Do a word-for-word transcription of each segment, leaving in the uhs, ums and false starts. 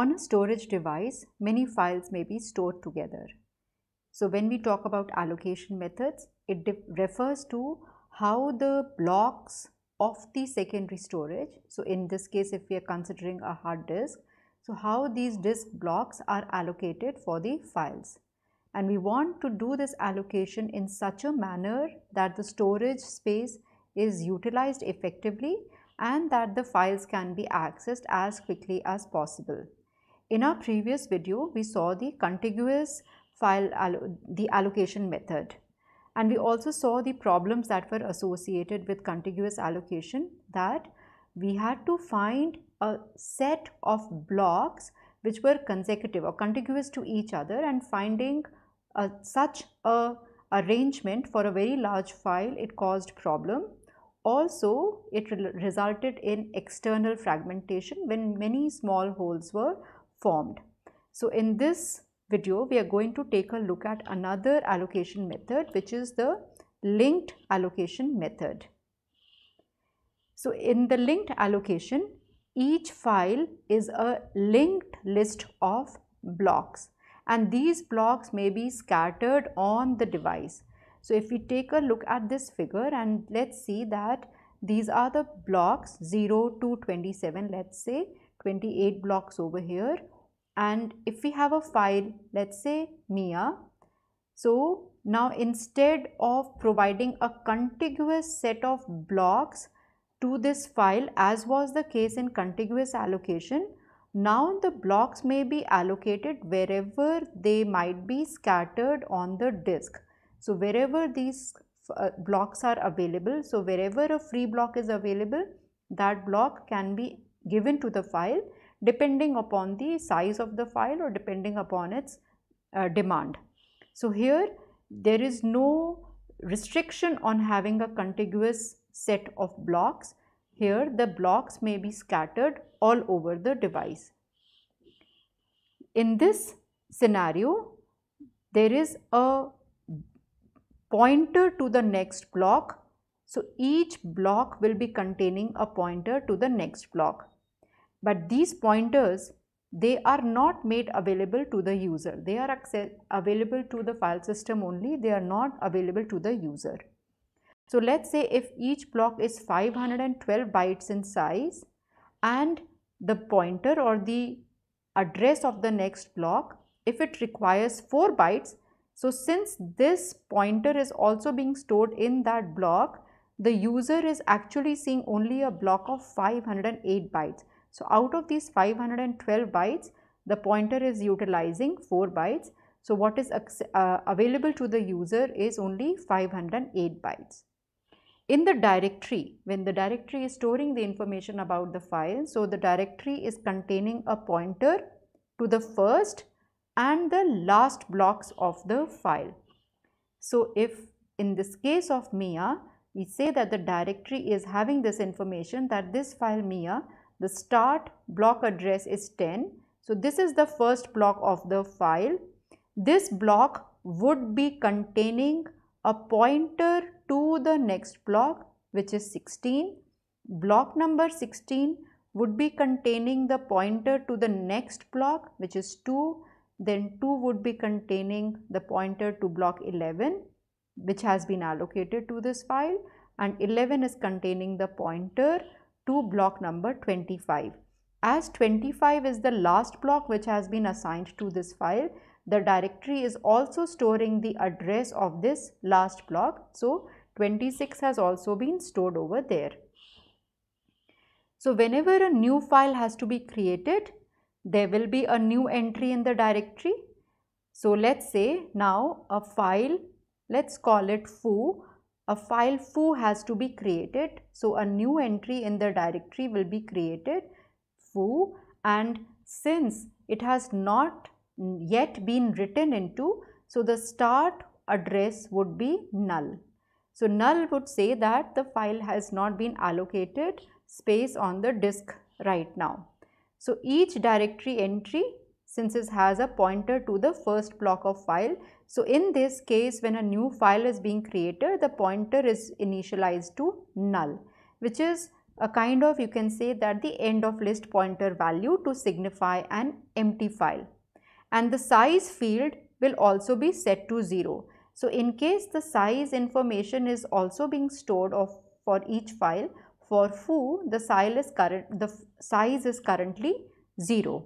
On a storage device, many files may be stored together. So when we talk about allocation methods, it refers to how the blocks of the secondary storage, so in this case if we are considering a hard disk, so how these disk blocks are allocated for the files. And we want to do this allocation in such a manner that the storage space is utilized effectively and that the files can be accessed as quickly as possible. In our previous video, we saw the contiguous file allo- the allocation method. And we also saw the problems that were associated with contiguous allocation, that we had to find a set of blocks which were consecutive or contiguous to each other, and finding a, such a arrangement for a very large file, it caused problem. Also, it re resulted in external fragmentation when many small holes were formed. So in this video, we are going to take a look at another allocation method, which is the linked allocation method. So in the linked allocation, each file is a linked list of blocks, and these blocks may be scattered on the device. So if we take a look at this figure, and let's see that these are the blocks zero to twenty-seven, let's say twenty-eight blocks over here. And if we have a file, let's say Mia, so now instead of providing a contiguous set of blocks to this file as was the case in contiguous allocation, now the blocks may be allocated wherever they might be scattered on the disk. So wherever these uh, blocks are available, so wherever a free block is available, that block can be given to the file depending upon the size of the file or depending upon its uh, demand. So here there is no restriction on having a contiguous set of blocks. Here the blocks may be scattered all over the device. In this scenario, there is a pointer to the next block. So each block will be containing a pointer to the next block. But these pointers, they are not made available to the user. They are available to the file system only. They are not available to the user. So let's say if each block is five hundred twelve bytes in size, and the pointer or the address of the next block, if it requires four bytes, so since this pointer is also being stored in that block, the user is actually seeing only a block of five hundred eight bytes. So out of these five hundred twelve bytes, the pointer is utilizing four bytes. So what is uh, available to the user is only five hundred eight bytes. In the directory, when the directory is storing the information about the file, so the directory is containing a pointer to the first and the last blocks of the file. So if in this case of Mia, we say that the directory is having this information that this file Mia, the start block address is ten. So this is the first block of the file. This block would be containing a pointer to the next block, which is sixteen. Block number sixteen would be containing the pointer to the next block, which is two. Then two would be containing the pointer to block eleven, which has been allocated to this file, and eleven is containing the pointer to block number twenty-five. As twenty-five is the last block which has been assigned to this file, the directory is also storing the address of this last block. So twenty-six has also been stored over there. So whenever a new file has to be created, there will be a new entry in the directory. So let's say now a file, let's call it foo. A file foo has to be created. So a new entry in the directory will be created, foo, and since it has not yet been written into, so the start address would be null. So null would say that the file has not been allocated space on the disk right now. So each directory entry, since it has a pointer to the first block of file, so in this case when a new file is being created, the pointer is initialized to null, which is a kind of, you can say that the end of list pointer value to signify an empty file, and the size field will also be set to zero. So in case the size information is also being stored of for each file, for foo the size is current the size is currently zero.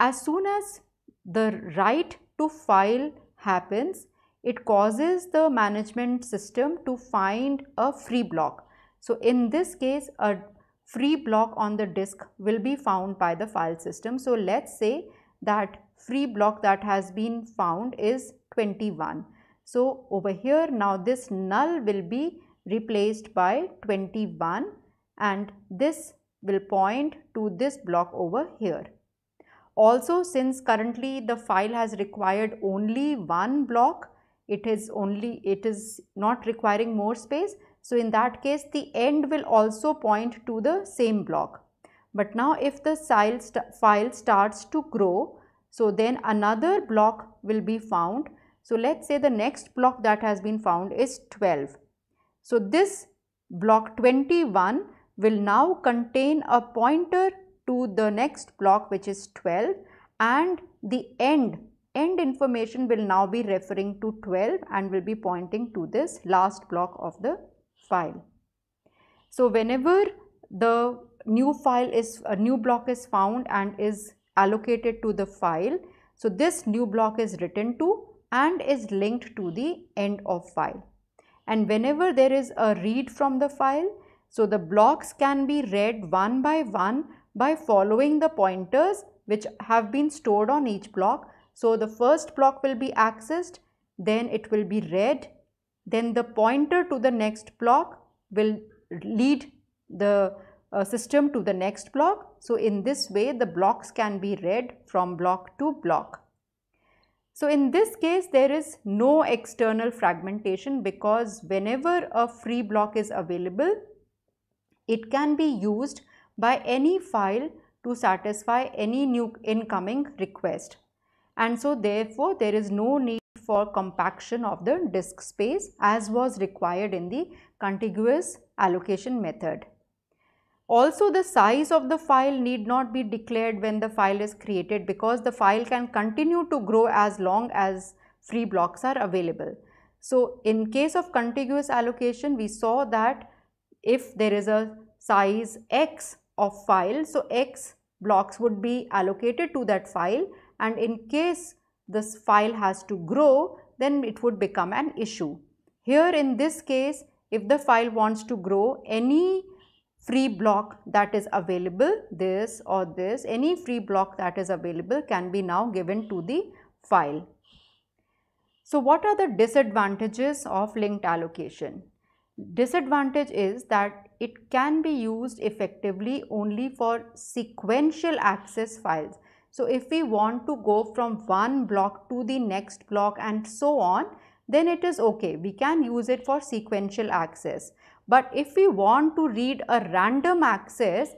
As soon as the write to file happens, it causes the management system to find a free block. So in this case, a free block on the disk will be found by the file system. So let's say that free block that has been found is twenty-one. So over here now this null will be replaced by twenty-one, and this will point to this block over here. Also, since currently the file has required only one block, it is only it is not requiring more space. So in that case the end will also point to the same block. But now if the file starts to grow, so then another block will be found. So let's say the next block that has been found is twelve. So this block twenty-one will now contain a pointer to the next block, which is twelve, and the end end information will now be referring to twelve and will be pointing to this last block of the file. So whenever the new file is a new block is found and is allocated to the file, so this new block is written to and is linked to the end of file. And whenever there is a read from the file, so the blocks can be read one by one by following the pointers which have been stored on each block. So the first block will be accessed, then it will be read, then the pointer to the next block will lead the uh, system to the next block. So in this way the blocks can be read from block to block. So in this case there is no external fragmentation, because whenever a free block is available, it can be used by any file to satisfy any new incoming request, and so therefore there is no need for compaction of the disk space as was required in the contiguous allocation method. Also, the size of the file need not be declared when the file is created, because the file can continue to grow as long as free blocks are available. So in case of contiguous allocation, we saw that if there is a size X of file, so X blocks would be allocated to that file, and in case this file has to grow, then it would become an issue. Here in this case, if the file wants to grow, any free block that is available, this or this, any free block that is available can be now given to the file. So what are the disadvantages of linked allocation? Disadvantage is that it can be used effectively only for sequential access files. So if we want to go from one block to the next block and so on, then it is okay, we can use it for sequential access. But if we want to read a random access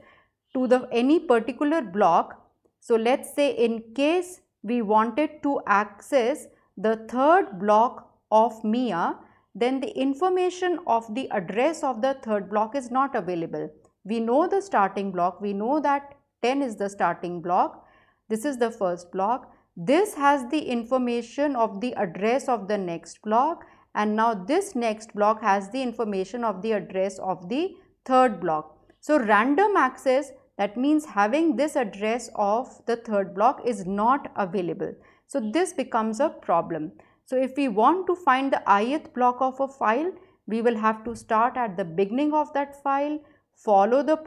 to the any particular block, so let's say in case we wanted to access the third block of Mia, then the information of the address of the third block is not available. We know the starting block, we know that ten is the starting block, this is the first block, this has the information of the address of the next block, and now this next block has the information of the address of the third block. So random access, that means having this address of the third block, is not available. So this becomes a problem. So if we want to find the ith block of a file, we will have to start at the beginning of that file, follow the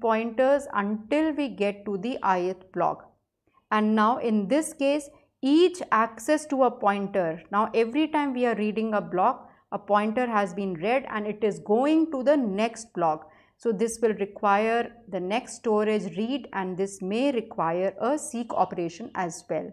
pointers until we get to the ith block. And now in this case, each access to a pointer, now every time we are reading a block, a pointer has been read and it is going to the next block. So this will require the next storage read, and this may require a seek operation as well.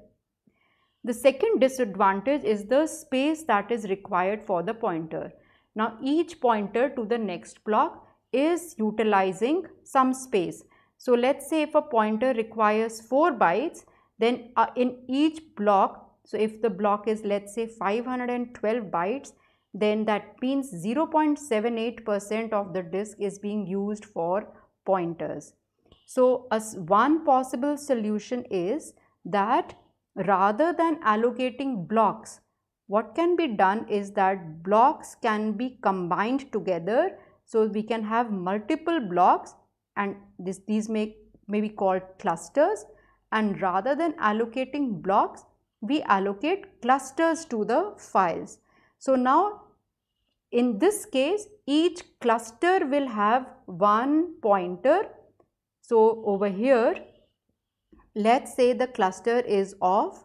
The second disadvantage is the space that is required for the pointer. Now each pointer to the next block is utilizing some space. So let's say if a pointer requires four bytes, then uh, in each block, so if the block is let's say five hundred twelve bytes, then that means zero point seven eight percent of the disk is being used for pointers. So as one possible solution is that rather than allocating blocks, what can be done is that blocks can be combined together, so we can have multiple blocks, and this, these may, may be called clusters, and rather than allocating blocks, we allocate clusters to the files. So now in this case, each cluster will have one pointer. So over here, let's say the cluster is of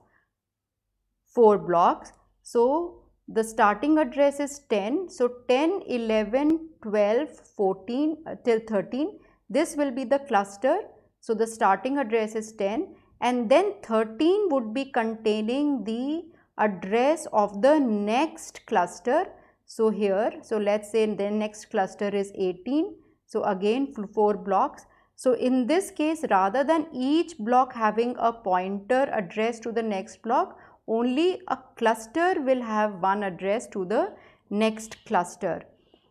four blocks. So the starting address is ten. So ten, eleven, twelve, fourteen till thirteen. This will be the cluster. So the starting address is ten, and then thirteen would be containing the address of the next cluster. So here, so let's say the next cluster is eighteen. So again four blocks. So in this case, rather than each block having a pointer address to the next block, only a cluster will have one address to the next cluster.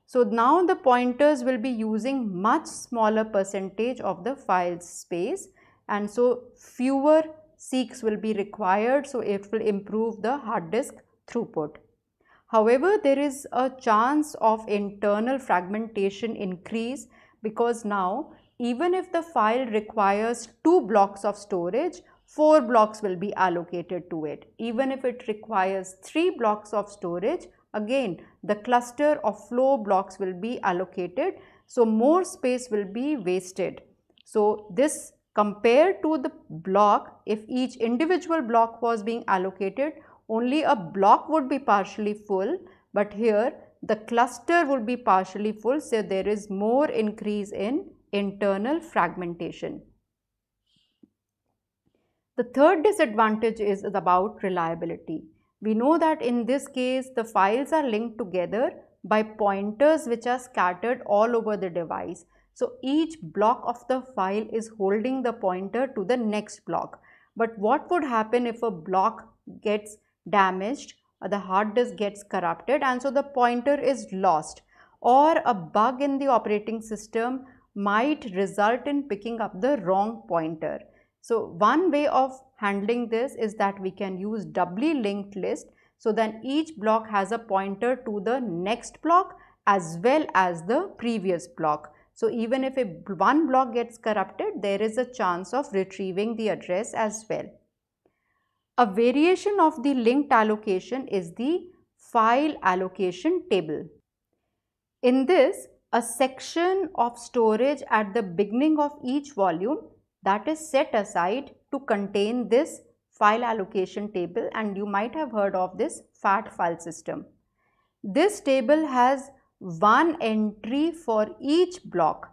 So now the pointers will be using much smaller percentage of the file space, and so fewer seeks will be required, so it will improve the hard disk throughput. However, there is a chance of internal fragmentation increase, because now even if the file requires two blocks of storage, four blocks will be allocated to it. Even if it requires three blocks of storage, again the cluster of flow blocks will be allocated, so more space will be wasted. So this, compared to the block, if each individual block was being allocated, only a block would be partially full, but here the cluster would be partially full, so there is more increase in internal fragmentation. The third disadvantage is about reliability. We know that in this case the files are linked together by pointers which are scattered all over the device. So each block of the file is holding the pointer to the next block. But what would happen if a block gets damaged, or the hard disk gets corrupted, and so the pointer is lost, or a bug in the operating system might result in picking up the wrong pointer. So one way of handling this is that we can use doubly linked list, so then each block has a pointer to the next block as well as the previous block. So even if a, one block gets corrupted, there is a chance of retrieving the address as well. A variation of the linked allocation is the file allocation table. In this, a section of storage at the beginning of each volume that is set aside to contain this file allocation table, and you might have heard of this FAT file system. This table has one entry for each block,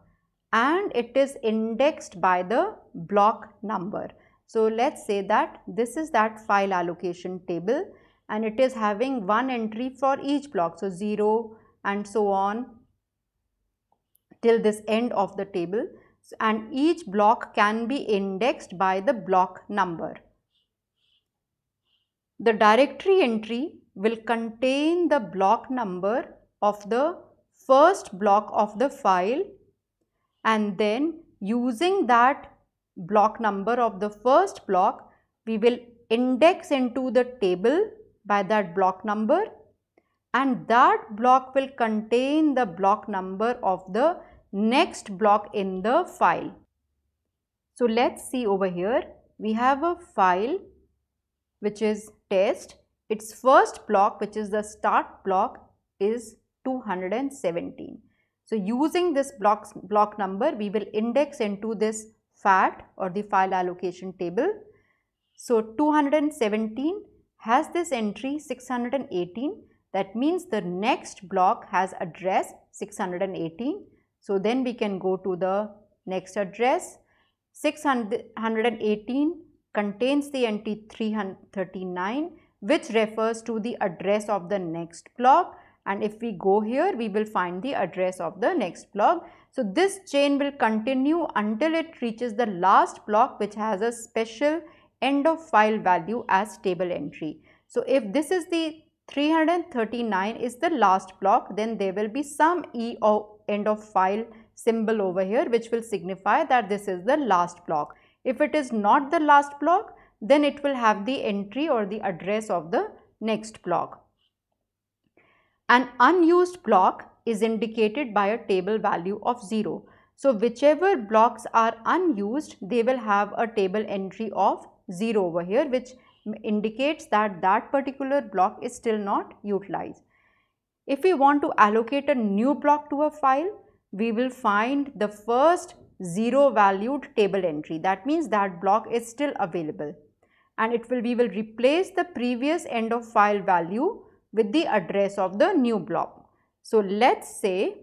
and it is indexed by the block number. So let's say that this is that file allocation table, and it is having one entry for each block, so zero and so on till this end of the table, and each block can be indexed by the block number. The directory entry will contain the block number of the first block of the file, and then using that block number of the first block, we will index into the table by that block number, and that block will contain the block number of the next block in the file. So let's see over here, we have a file which is test. Its first block, which is the start block, is two hundred seventeen. So using this block, block number, we will index into this FAT or the file allocation table. So two hundred seventeen has this entry six hundred eighteen. That means the next block has address six hundred eighteen. So then we can go to the next address. six hundred eighteen contains the entry three hundred thirty-nine, which refers to the address of the next block, and if we go here, we will find the address of the next block. So this chain will continue until it reaches the last block, which has a special end of file value as table entry. So if this is the three hundred thirty-nine is the last block, then there will be some E O end of file symbol over here, which will signify that this is the last block. If it is not the last block, then it will have the entry or the address of the next block. An unused block is indicated by a table value of zero. So whichever blocks are unused, they will have a table entry of zero over here, which indicates that that particular block is still not utilized. If we want to allocate a new block to a file, we will find the first zero valued table entry. That means that block is still available, and it will we will replace the previous end of file value with the address of the new block. So let's say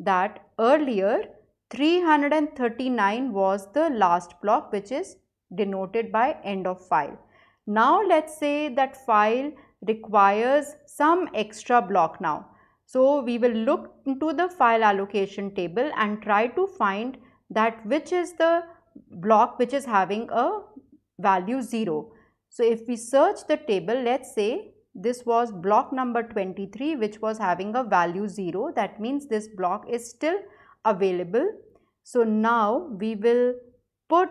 that earlier three hundred thirty-nine was the last block, which is denoted by end of file. Now let's say that file requires some extra block now. So we will look into the file allocation table and try to find that which is the block which is having a value zero. So if we search the table, let's say this was block number twenty-three, which was having a value zero. That means this block is still available. So now we will put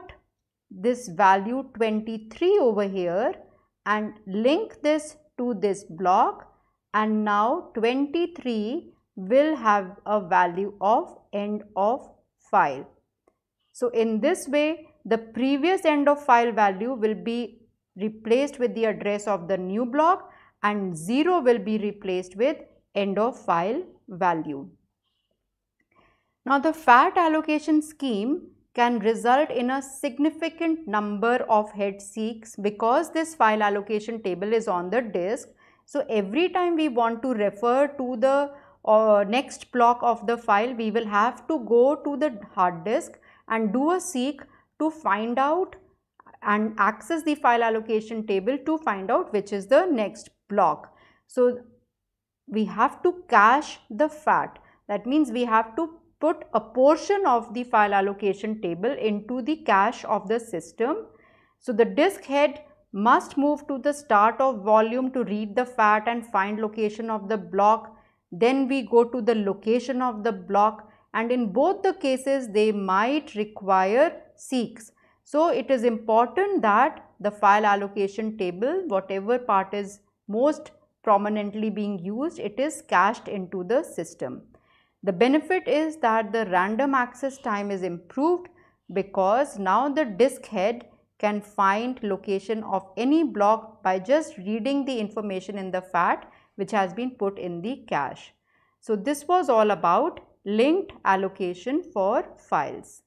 this value twenty-three over here and link this to this block, and now twenty-three will have a value of end of file. So in this way, the previous end of file value will be replaced with the address of the new block, and zero will be replaced with end of file value. Now the FAT allocation scheme can result in a significant number of head seeks because this file allocation table is on the disk. So every time we want to refer to the uh, next block of the file, we will have to go to the hard disk and do a seek to find out and access the file allocation table to find out which is the next block. So we have to cache the FAT. That means we have to put a portion of the file allocation table into the cache of the system. So the disk head must move to the start of volume to read the FAT and find location of the block. Then we go to the location of the block, and in both the cases they might require seeks. So it is important that the file allocation table, whatever part is most prominently being used, it is cached into the system. The benefit is that the random access time is improved because now the disk head can find location of any block by just reading the information in the FAT which has been put in the cache. So this was all about linked allocation for files.